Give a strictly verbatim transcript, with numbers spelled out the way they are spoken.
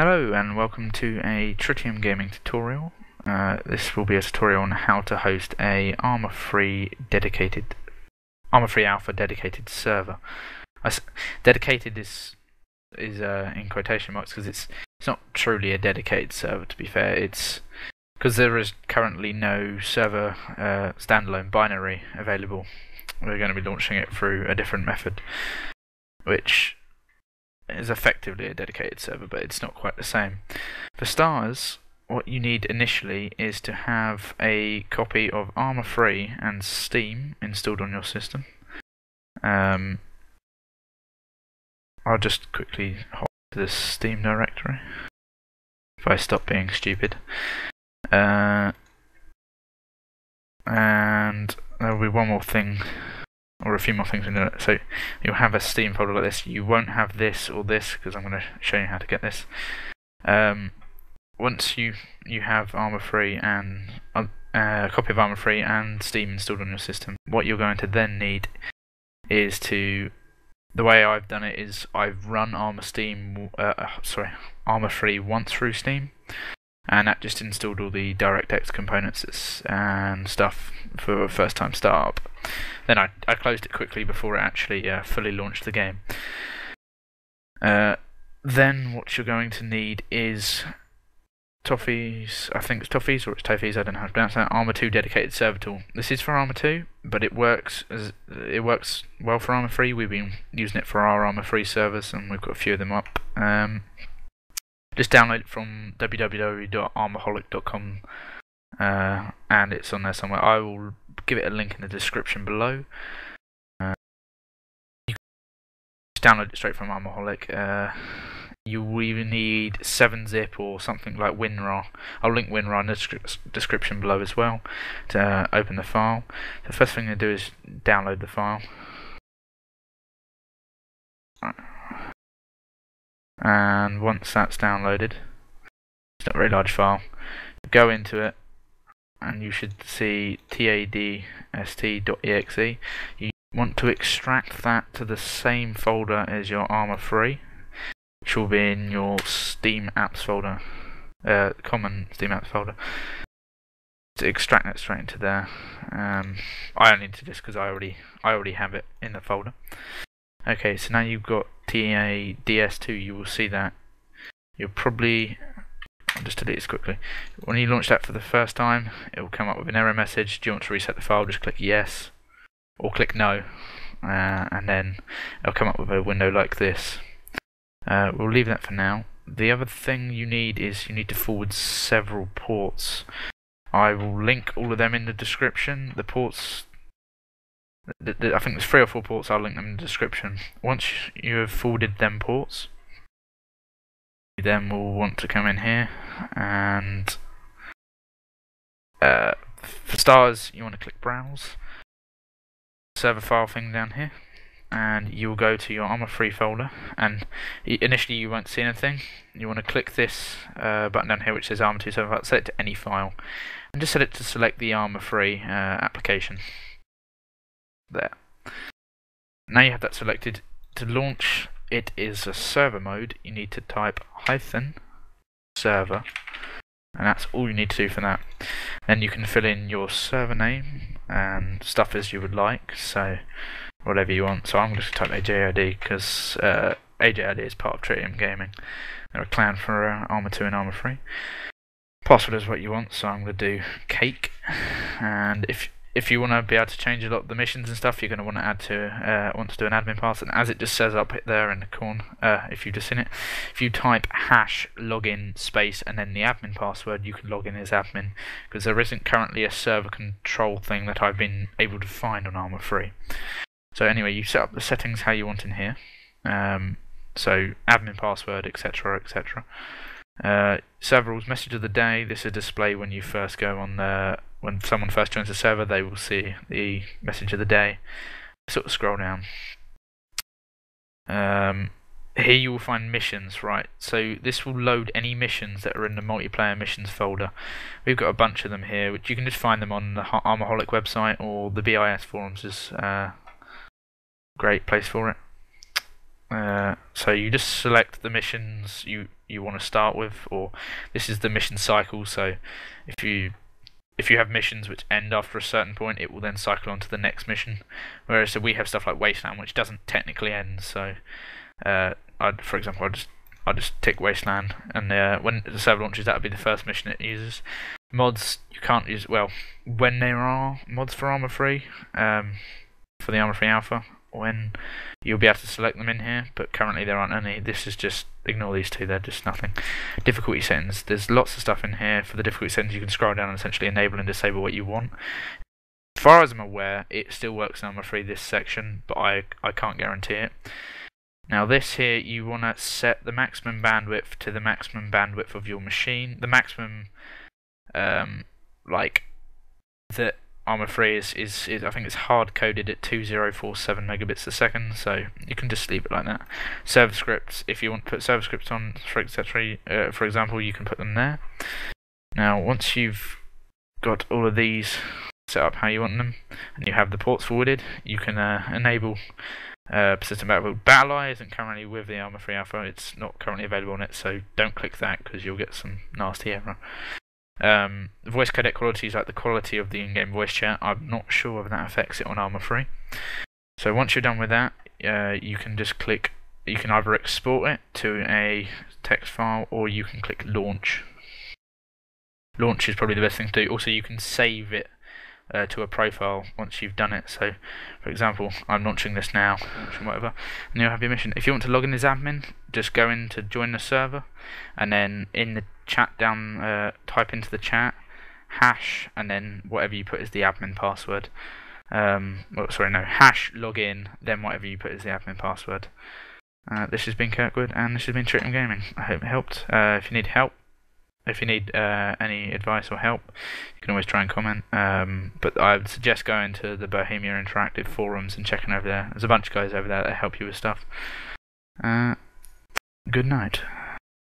Hello and welcome to a Tritium Gaming tutorial. Uh, this will be a tutorial on how to host a Arma three dedicated, Arma three Alpha dedicated server. I s dedicated is is uh, in quotation marks because it's it's not truly a dedicated server. To be fair, it's because there is currently no server uh, standalone binary available. We're going to be launching it through a different method, which is effectively a dedicated server, but it's not quite the same. For starters, what you need initially is to have a copy of Arma three and Steam installed on your system. Um, I'll just quickly hop to the Steam directory if I stop being stupid. Uh, and there will be one more thing, or a few more things in there. So you'll have a Steam folder like this. You won't have this or this because I'm going to show you how to get this. Um, once you you have Arma three and uh, a copy of Arma three and Steam installed on your system, what you're going to then need is to the way I've done it is I've run Arma Steam, uh, sorry, Arma three once through Steam, and that just installed all the DirectX components and stuff for a first-time startup. Then I, I closed it quickly before it actually uh, fully launched the game. Uh, then what you're going to need is Toffee's, I think it's Toffee's or it's Toffee's, I don't know how to pronounce that, Arma two dedicated server tool. This is for Arma two, but it works as it works well for Arma three. We've been using it for our Arma three servers and we've got a few of them up. Um, just download it from w w w dot armaholic dot com uh, and it's on there somewhere. I will give it a link in the description below. Uh, you can download it straight from Armaholic. Uh, you will even need seven zip or something like WinRAR. I'll link WinRAR in the description below as well to uh, open the file. The first thing to do is download the file. Right. And once that's downloaded, it's not a very large file, go into it and you should see T A D S T dot E X E. You want to extract that to the same folder as your Arma three, which will be in your Steam apps folder, uh, common Steam apps folder. To extract that straight into there. Um, I only need to do this because I already I already have it in the folder. Okay, so now you've got T A D S two, you will see that. You'll probably, I'll just delete this quickly. When you launch that for the first time, it will come up with an error message. Do you want to reset the file? Just click yes, or click no, uh, and then it'll come up with a window like this. Uh, we'll leave that for now. The other thing you need is you need to forward several ports. I will link all of them in the description. The ports, I think there's three or four ports, I'll link them in the description. Once you have forwarded them ports, you then will want to come in here and uh, for starters you want to click browse, server file thing down here, and you'll go to your Arma three folder, and initially you won't see anything. You want to click this uh, button down here which says Arma two server file, set it to any file and just set it to select the Arma three uh, application. There. Now you have that selected, to launch it is a server mode, you need to type hyphen server, and that's all you need to do for that. Then you can fill in your server name and stuff as you would like, so whatever you want. So I'm going to type A J I D because uh, A J I D is part of Tritium Gaming. They're a clan for uh, Arma two and Arma three. Password is what you want, so I'm going to do cake, and if If you want to be able to change a lot of the missions and stuff, you're going to want to add to uh, want to do an admin pass. And as it just says up there in the corner, uh, if you've just seen it, if you type hash login space and then the admin password, you can log in as admin because there isn't currently a server control thing that I've been able to find on Arma three. So anyway, you set up the settings how you want in here. Um, so admin password, et cetera, et cetera. Uh, server rules, message of the day. This is display when you first go on the. When someone first joins the server, they will see the message of the day. Sort of scroll down. Um, here you will find missions, right? So this will load any missions that are in the multiplayer missions folder. We've got a bunch of them here, which you can just find them on the Armaholic website or the B I S forums is a great place for it. Uh, so you just select the missions you you want to start with, or this is the mission cycle. So if you if you have missions which end after a certain point, it will then cycle on to the next mission, whereas so we have stuff like Wasteland, which doesn't technically end. So uh, I'd, for example, I'd just, I'd just tick Wasteland, and uh, when the server launches, that would be the first mission it uses. Mods, you can't use, well, when there are mods for Arma three, um, for the Arma three Alpha, when you'll be able to select them in here, but currently there aren't any. This is just, ignore these two, they're just nothing. Difficulty settings, there's lots of stuff in here. For the difficulty settings, you can scroll down and essentially enable and disable what you want. As far as I'm aware, it still works in Arma three, this section, but I, I can't guarantee it. Now this here, you want to set the maximum bandwidth to the maximum bandwidth of your machine. The maximum, um, like, the Arma three is, is, is, I think it's hard coded at two thousand forty-seven megabits a second, so you can just leave it like that. Server scripts, if you want to put server scripts on, for, et cetera, uh, for example, you can put them there. Now, once you've got all of these set up how you want them, and you have the ports forwarded, you can uh, enable uh, persistent battlefield. Battle Eye isn't currently with the Arma three Alpha, it's not currently available on it, so don't click that because you'll get some nasty error. Um, the voice codec quality is like the quality of the in-game voice chat. I'm not sure whether that affects it on Arma three. So once you're done with that, uh, you can just click, you can either export it to a text file or you can click launch. Launch is probably the best thing to do. Also, you can save it uh, to a profile once you've done it. So, for example, I'm launching this now, launching whatever, and you'll have your mission. If you want to log in as admin, just go in to join the server, and then in the chat down, uh, type into the chat hash, and then whatever you put is the admin password. Um, well, sorry, no, hash login, then whatever you put is the admin password. Uh, this has been Kirkwood, and this has been Tritium Gaming. I hope it helped. Uh, if you need help, if you need uh, any advice or help, you can always try and comment. Um, but I would suggest going to the Bohemia Interactive forums and checking over there. There's a bunch of guys over there that help you with stuff. Uh, good night.